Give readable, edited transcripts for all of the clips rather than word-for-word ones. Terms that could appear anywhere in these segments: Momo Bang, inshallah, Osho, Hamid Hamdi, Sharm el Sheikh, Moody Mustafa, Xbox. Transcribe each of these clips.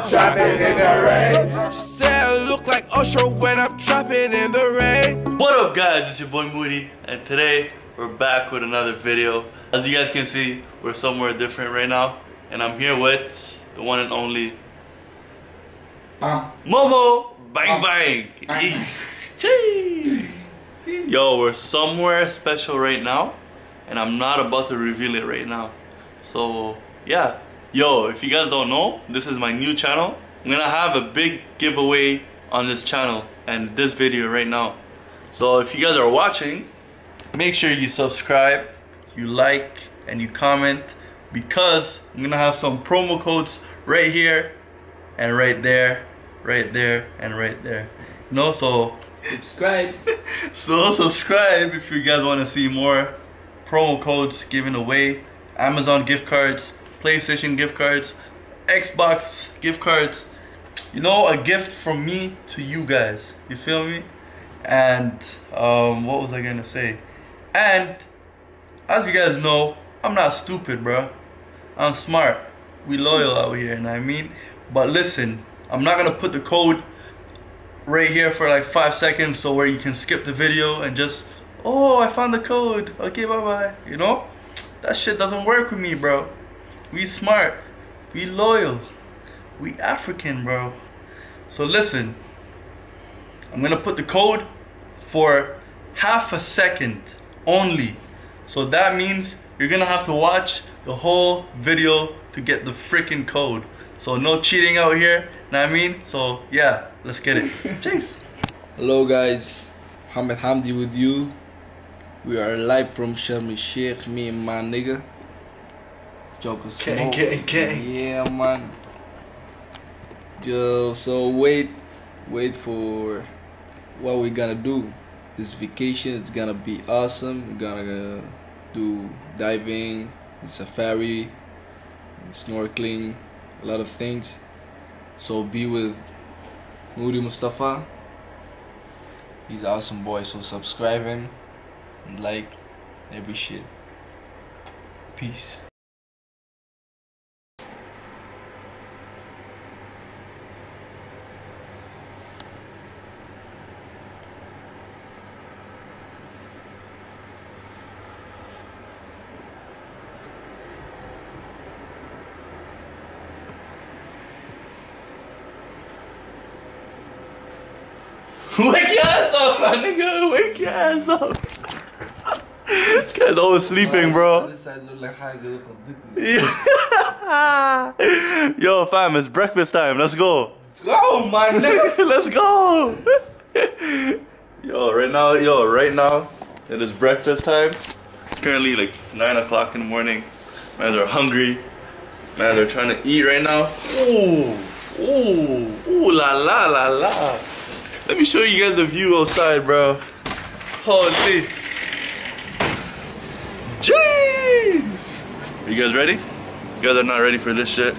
bed, trapping in the rain. She said I look like Osho when I'm trapping in the rain. What up guys, it's your boy Moody, and today we're back with another video. As you guys can see, we're somewhere different right now, and I'm here with the one and only Momo Bang Bang. Jeez. Yo, we're somewhere special right now, and I'm not about to reveal it right now. So yeah. Yo, if you guys don't know, this is my new channel. I'm gonna have a big giveaway on this channel and this video right now. So if you guys are watching, make sure you subscribe, you like, and you comment, because I'm gonna have some promo codes right here and right there, and right there. You know, so subscribe. So subscribe if you guys want to see more promo codes given away, Amazon gift cards, PlayStation gift cards, Xbox gift cards, you know, a gift from me to you guys, you feel me? And what was I gonna say? And as you guys know, I'm not stupid, bro. I'm smart. We loyal out here, and I mean, but listen, I'm not gonna put the code right here for like 5 seconds, so where you can skip the video and just, oh, I found the code, okay, bye bye, you know? That shit doesn't work with me, bro. We smart, we loyal, we African, bro. So listen, I'm gonna put the code for half a second only. So that means you're gonna have to watch the whole video to get the freaking code. So no cheating out here, know what I mean? So yeah, let's get it. Cheers. Hello guys, Hamid Hamdi with you. We are live from Sharm el Sheikh, me and my nigga. Joker's gang, gang, gang. Yeah, man. Just so wait for what we're gonna do. This vacation, it's gonna be awesome. We're gonna do diving, safari, snorkeling, a lot of things. So be with Moody Mustafa. He's an awesome boy. So subscribe him and like every shit. Peace. Wake your ass up, my nigga! Wake your ass up! This guy's always sleeping, bro. Yo, fam, it's breakfast time. Let's go. Let's go, my nigga. Let's go. Yo, right now, it is breakfast time. It's currently like 9 o'clock in the morning. Guys are hungry. Guys are trying to eat right now. Ooh, ooh, ooh, la la la la. Let me show you guys the view outside, bro. Holy. Jeez. Are you guys ready? You guys are not ready for this shit.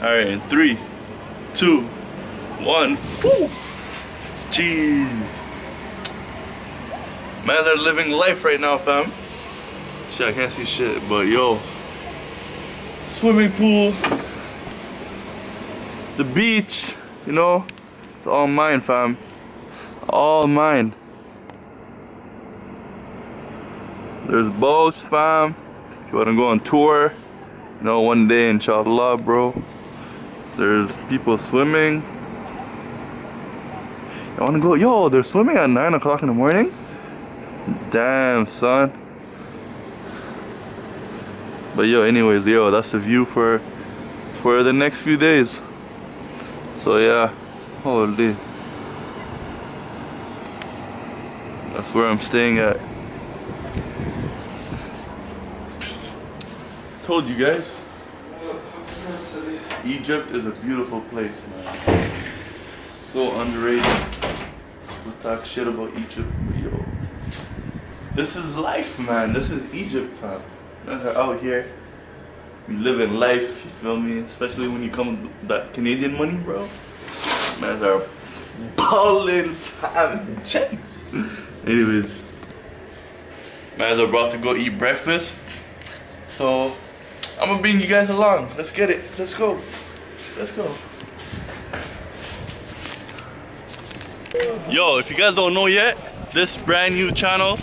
Alright, in 3, 2, 1. Woo. Jeez. Man, they're living life right now, fam. Shit, I can't see shit, but yo. Swimming pool. The beach, you know. It's all mine, fam. All mine. There's boats, fam. If you wanna go on tour, you know, one day, inshallah, bro. There's people swimming. You wanna go? Yo, they're swimming at 9 o'clock in the morning? Damn, son. But yo, anyways, yo, that's the view for the next few days. So yeah. Holy. That's where I'm staying at. Told you guys, Egypt is a beautiful place, man. So underrated. We talk shit about Egypt, but yo, this is life, man. This is Egypt, man. We're out here, we live in life, you feel me? Especially when you come with that Canadian money, bro. Man, they're ballin', fam. Checks. Anyways, man, I'm about to go eat breakfast, so I'm gonna bring you guys along. Let's get it. Let's go. Let's go. Yo, if you guys don't know yet, this brand new channel,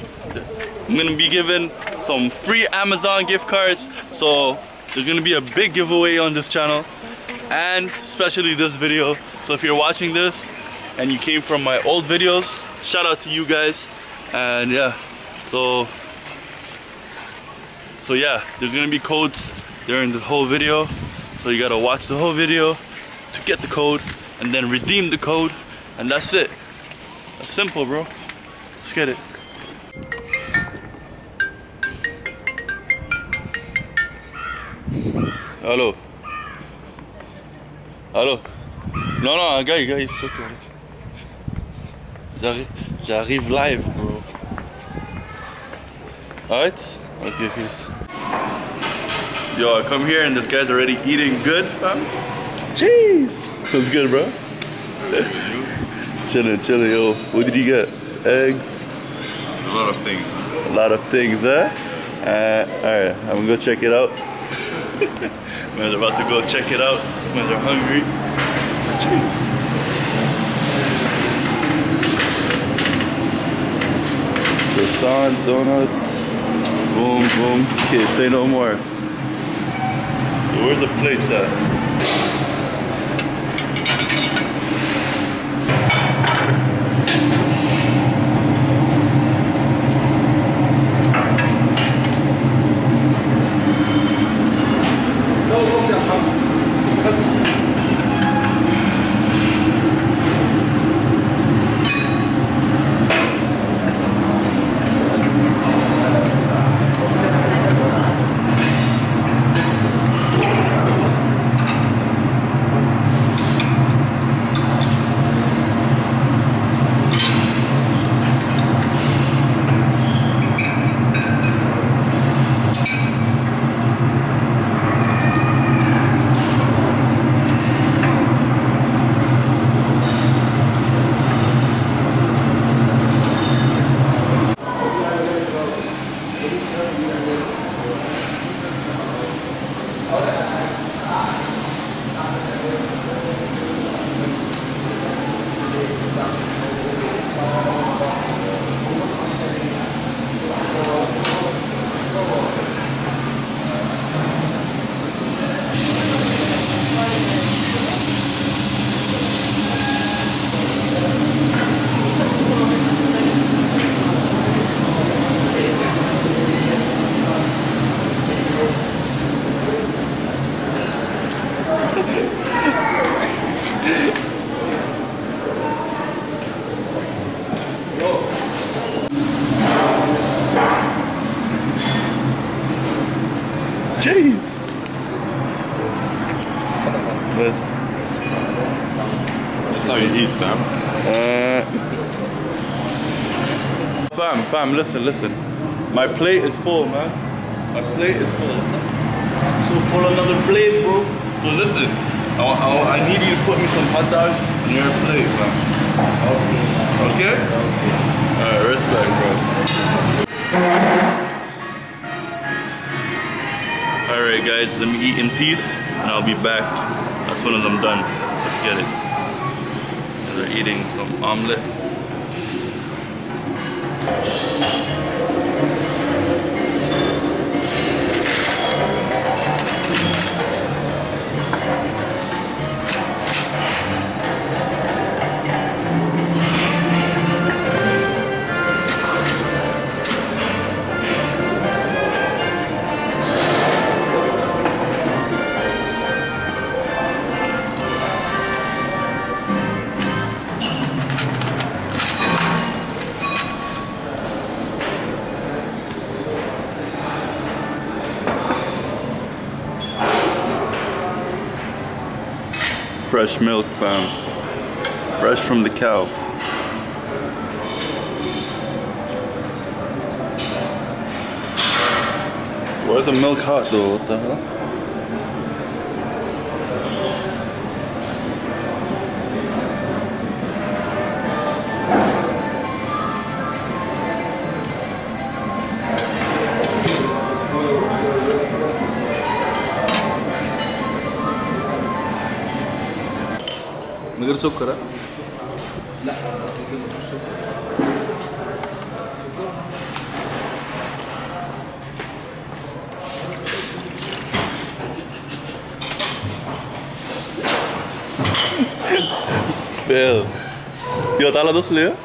I'm gonna be giving some free Amazon gift cards. So there's gonna be a big giveaway on this channel, and especially this video. So if you're watching this and you came from my old videos, shout out to you guys. And yeah, so yeah, there's gonna be codes during the whole video, so you gotta watch the whole video to get the code and then redeem the code, and that's it. That's simple, bro. Let's get it. Hello. Hello. No, no, I got you, J'arrive live, bro. Alright? Okay, peace. Yo, I come here and this guy's already eating good, fam. Jeez! Feels good, bro. Chillin', yo. What did you get? Eggs? A lot of things. A lot of things, huh? Alright, I'm gonna go check it out. Man's about to go check it out. Man's are hungry. Jeez. Croissant, donuts, boom, boom. Okay, say no more. Where's the plates at? So look at how. Fam, listen. My plate is full, man. My plate is full. So for another plate, bro. So listen, I need you to put me some hot dogs on your plate, fam. Okay? Alright, respect, bro. Alright guys, let me eat in peace and I'll be back as soon as I'm done. Let's get it. They're eating some omelette. Fresh milk, fam. Fresh from the cow. Why is the milk hot though? What the hell? لا Bill, you got all of this, Leo?